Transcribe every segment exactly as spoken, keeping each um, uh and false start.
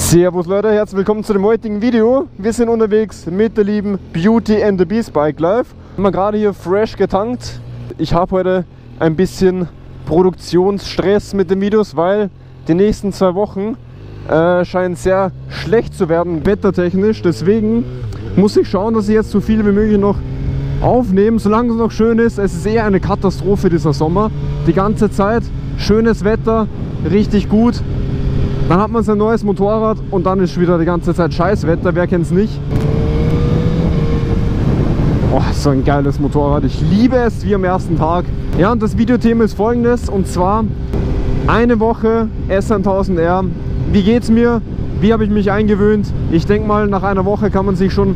Servus Leute, herzlich willkommen zu dem heutigen Video. Wir sind unterwegs mit der lieben Beauty and the Beast Bike Life. Wir haben gerade hier fresh getankt. Ich habe heute ein bisschen Produktionsstress mit den Videos, weil die nächsten zwei Wochen äh, scheinen sehr schlecht zu werden, wettertechnisch. Deswegen muss ich schauen, dass ich jetzt so viel wie möglich noch aufnehme, solange es noch schön ist. Es ist eher eine Katastrophe dieser Sommer. Die ganze Zeit schönes Wetter, richtig gut. Dann hat man sein neues Motorrad und dann ist wieder die ganze Zeit Scheißwetter, wer kennt's nicht? Oh, so ein geiles Motorrad, ich liebe es wie am ersten Tag. Ja, und das Videothema ist folgendes, und zwar eine Woche S tausend R. Wie geht's mir? Wie habe ich mich eingewöhnt? Ich denke mal, nach einer Woche kann man sich schon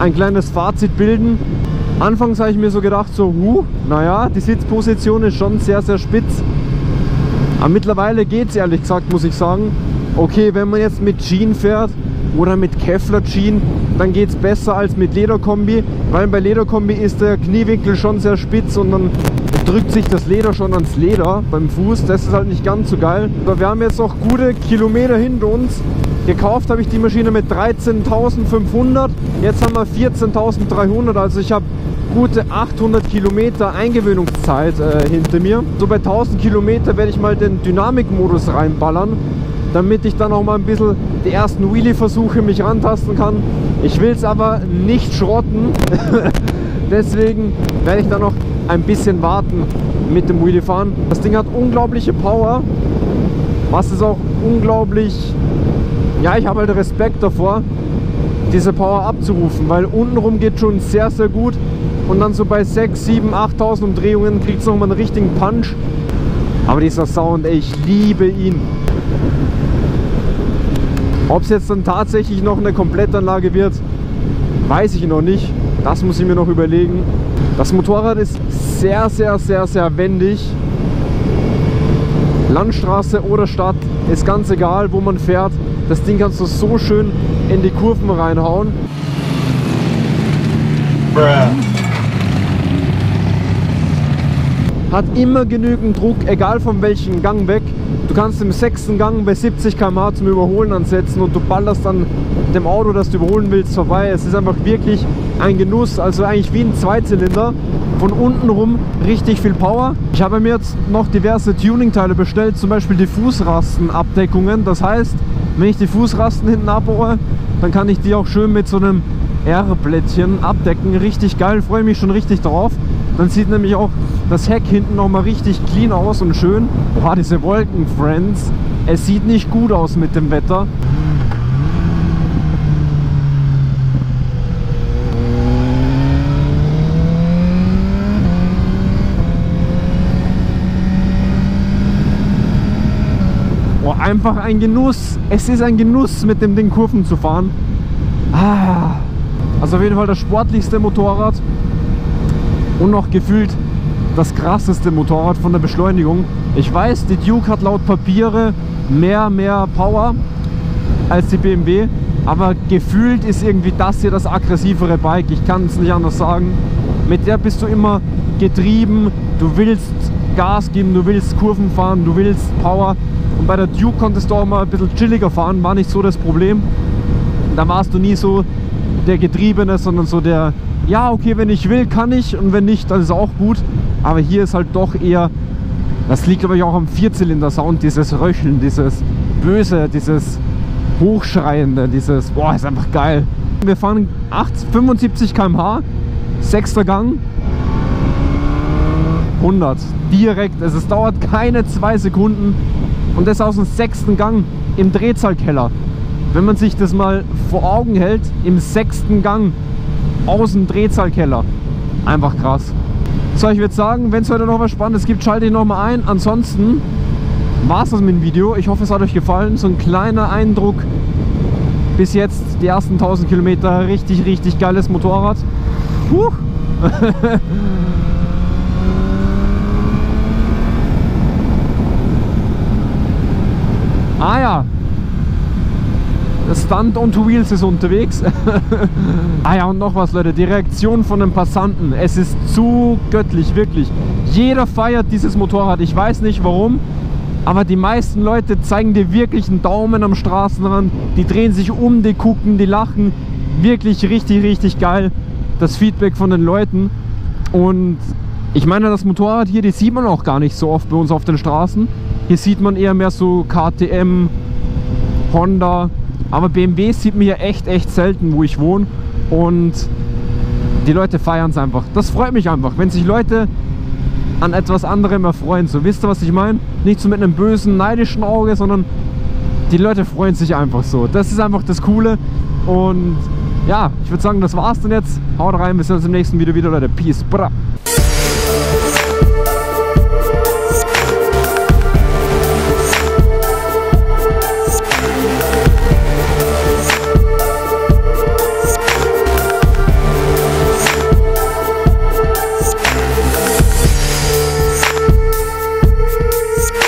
ein kleines Fazit bilden. Anfangs habe ich mir so gedacht, so, huh, naja, die Sitzposition ist schon sehr, sehr spitz. Aber mittlerweile geht's ehrlich gesagt, muss ich sagen. Okay, wenn man jetzt mit Jean fährt oder mit Kevlar Jean, dann geht es besser als mit Lederkombi, weil bei Lederkombi ist der Kniewinkel schon sehr spitz und dann drückt sich das Leder schon ans Leder beim Fuß. Das ist halt nicht ganz so geil. Aber wir haben jetzt noch gute Kilometer hinter uns. Gekauft habe ich die Maschine mit dreizehntausendfünfhundert, jetzt haben wir vierzehntausend dreihundert, also ich habe gute achthundert Kilometer Eingewöhnungszeit äh, hinter mir. So bei tausend Kilometer werde ich mal den Dynamikmodus reinballern, damit ich dann auch mal ein bisschen die ersten Wheelie-Versuche mich rantasten kann. Ich will es aber nicht schrotten, deswegen werde ich dann noch ein bisschen warten mit dem Wheelie fahren. Das Ding hat unglaubliche Power, was ist auch unglaublich, ja, ich habe halt Respekt davor, diese Power abzurufen, weil untenrum geht schon sehr, sehr gut und dann so bei sechs, sieben, achttausend Umdrehungen kriegt es nochmal einen richtigen Punch. Aber dieser Sound, ey, ich liebe ihn. Ob es jetzt dann tatsächlich noch eine Komplettanlage wird, weiß ich noch nicht. Das muss ich mir noch überlegen. Das Motorrad ist sehr, sehr, sehr, sehr wendig. Landstraße oder Stadt, ist ganz egal, wo man fährt. Das Ding kannst du so schön in die Kurven reinhauen. Hat immer genügend Druck, egal von welchem Gang weg. Du kannst im sechsten Gang bei siebzig Kilometer pro Stunde zum Überholen ansetzen und du ballerst dann dem Auto, das du überholen willst, vorbei. Es ist einfach wirklich ein Genuss, also eigentlich wie ein Zweizylinder. Von unten rum richtig viel Power. Ich habe mir jetzt noch diverse Tuning-Teile bestellt, zum Beispiel die Fußrastenabdeckungen. Das heißt, wenn ich die Fußrasten hinten abhole, dann kann ich die auch schön mit so einem R-Plättchen abdecken. Richtig geil, freue mich schon richtig drauf. Dann sieht nämlich auch das Heck hinten nochmal richtig clean aus und schön. Boah, diese Wolken, Friends. Es sieht nicht gut aus mit dem Wetter. Oh, einfach ein Genuss. Es ist ein Genuss, mit dem Ding Kurven zu fahren. Ah, also auf jeden Fall das sportlichste Motorrad und noch gefühlt das krasseste Motorrad von der Beschleunigung. Ich weiß, die Duke hat laut Papiere mehr, mehr Power als die B M W, aber gefühlt ist irgendwie das hier das aggressivere Bike. Ich kann es nicht anders sagen. Mit der bist du immer getrieben, du willst Gas geben, du willst Kurven fahren, du willst Power. Und bei der Duke konntest du auch mal ein bisschen chilliger fahren, war nicht so das Problem. Da warst du nie so der Getriebene, sondern so der, ja okay, wenn ich will, kann ich und wenn nicht, dann ist auch gut. Aber hier ist halt doch eher, das liegt glaube ich auch am Vierzylinder-Sound, dieses Röcheln, dieses Böse, dieses Hochschreiende, dieses, boah, ist einfach geil. Wir fahren fünfundsiebzig Kilometer pro Stunde, sechster Gang, hundert, direkt, also es dauert keine zwei Sekunden und das aus dem sechsten Gang im Drehzahlkeller. Wenn man sich das mal vor Augen hält, im sechsten Gang aus dem Drehzahlkeller, einfach krass. So, ich würde sagen, wenn es heute noch was Spannendes gibt, schalte ich nochmal ein. Ansonsten war es das mit dem Video. Ich hoffe, es hat euch gefallen. So ein kleiner Eindruck bis jetzt, die ersten tausend Kilometer. Richtig, richtig geiles Motorrad. Puh. Ah ja, das Stunt on two Wheels ist unterwegs. Ah ja, und noch was Leute, die Reaktion von den Passanten, es ist zu göttlich, wirklich. Jeder feiert dieses Motorrad, ich weiß nicht warum. Aber die meisten Leute zeigen dir wirklich einen Daumen am Straßenrand, die drehen sich um, die gucken, die lachen. Wirklich richtig, richtig geil, das Feedback von den Leuten. Und ich meine, das Motorrad hier, die sieht man auch gar nicht so oft bei uns auf den Straßen. Hier sieht man eher mehr so K T M, Honda, aber B M W sieht man hier echt, echt selten, wo ich wohne. Und die Leute feiern es einfach. Das freut mich einfach, wenn sich Leute an etwas anderem erfreuen. So, wisst ihr, was ich meine? Nicht so mit einem bösen, neidischen Auge, sondern die Leute freuen sich einfach so. Das ist einfach das Coole. Und ja, ich würde sagen, das war's dann jetzt. Haut rein, wir sehen uns im nächsten Video wieder, Leute. Peace, bra.